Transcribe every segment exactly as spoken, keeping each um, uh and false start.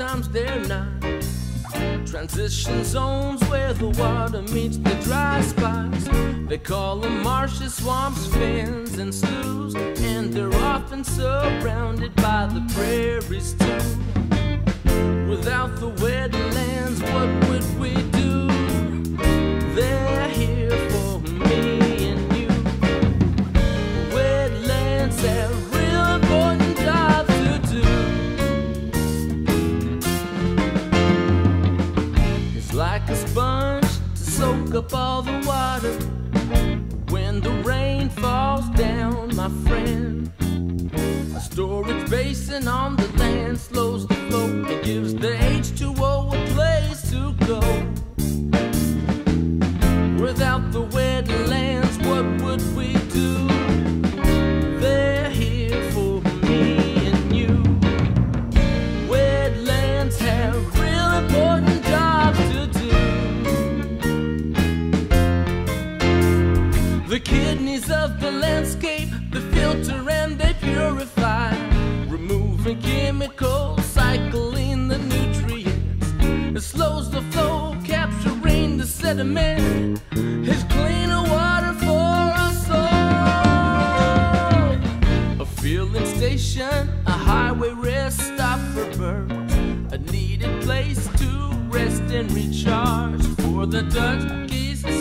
sometimes they're not. Transition zones where the water meets the dry spots. They call them marshes, swamps, fens, and sloughs, and they're often surrounded by the prairies too. Without the wetlands, what would we do? They're here for me and you. Wetlands have a sponge to soak up all the water. When the rain falls down, my friend, a storage basin on the land slows the flow. It gives the H two O a place to go. Without the wetlands, what would we do? They're here for me and you. Wetlands have real important jobs to do. The kidneys of the landscape, they filter and they purify, removing chemicals, cycling the nutrients. It slows the flow, capturing the sediment. It's cleaner water for us all. A filling station, a highway rest stop for birds, a needed place to rest and recharge for the Dutch.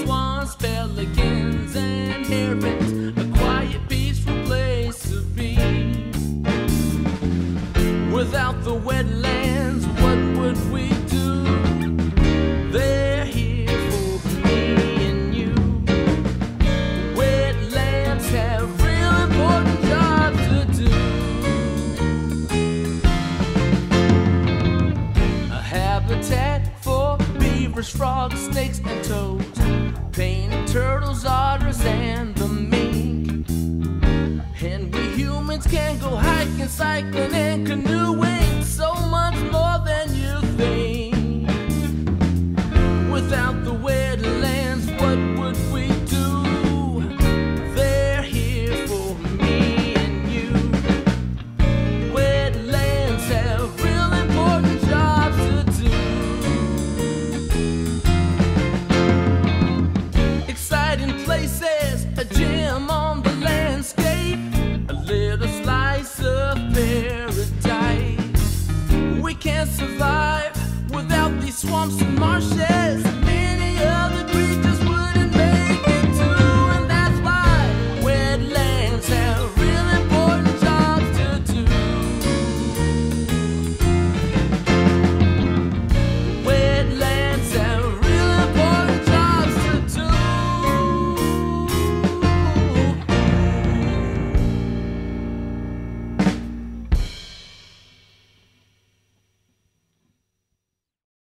Swans, pelicans, and herons, a quiet, peaceful place to be. Without the wetlands, what would we do? They're here for me and you. Wetlands have real important jobs to do. A habitat for beavers, frogs, snakes, and toads, painted turtles, otters, and the mink. And we humans can go hiking, cycling, and canoeing, so much more than you think. Without the wetlands, what would we do? They're here for me and you. Wetlands have real important jobs to do. Places, a gem on the landscape, a little slice of paradise. We can't survive without these swamps and marshes.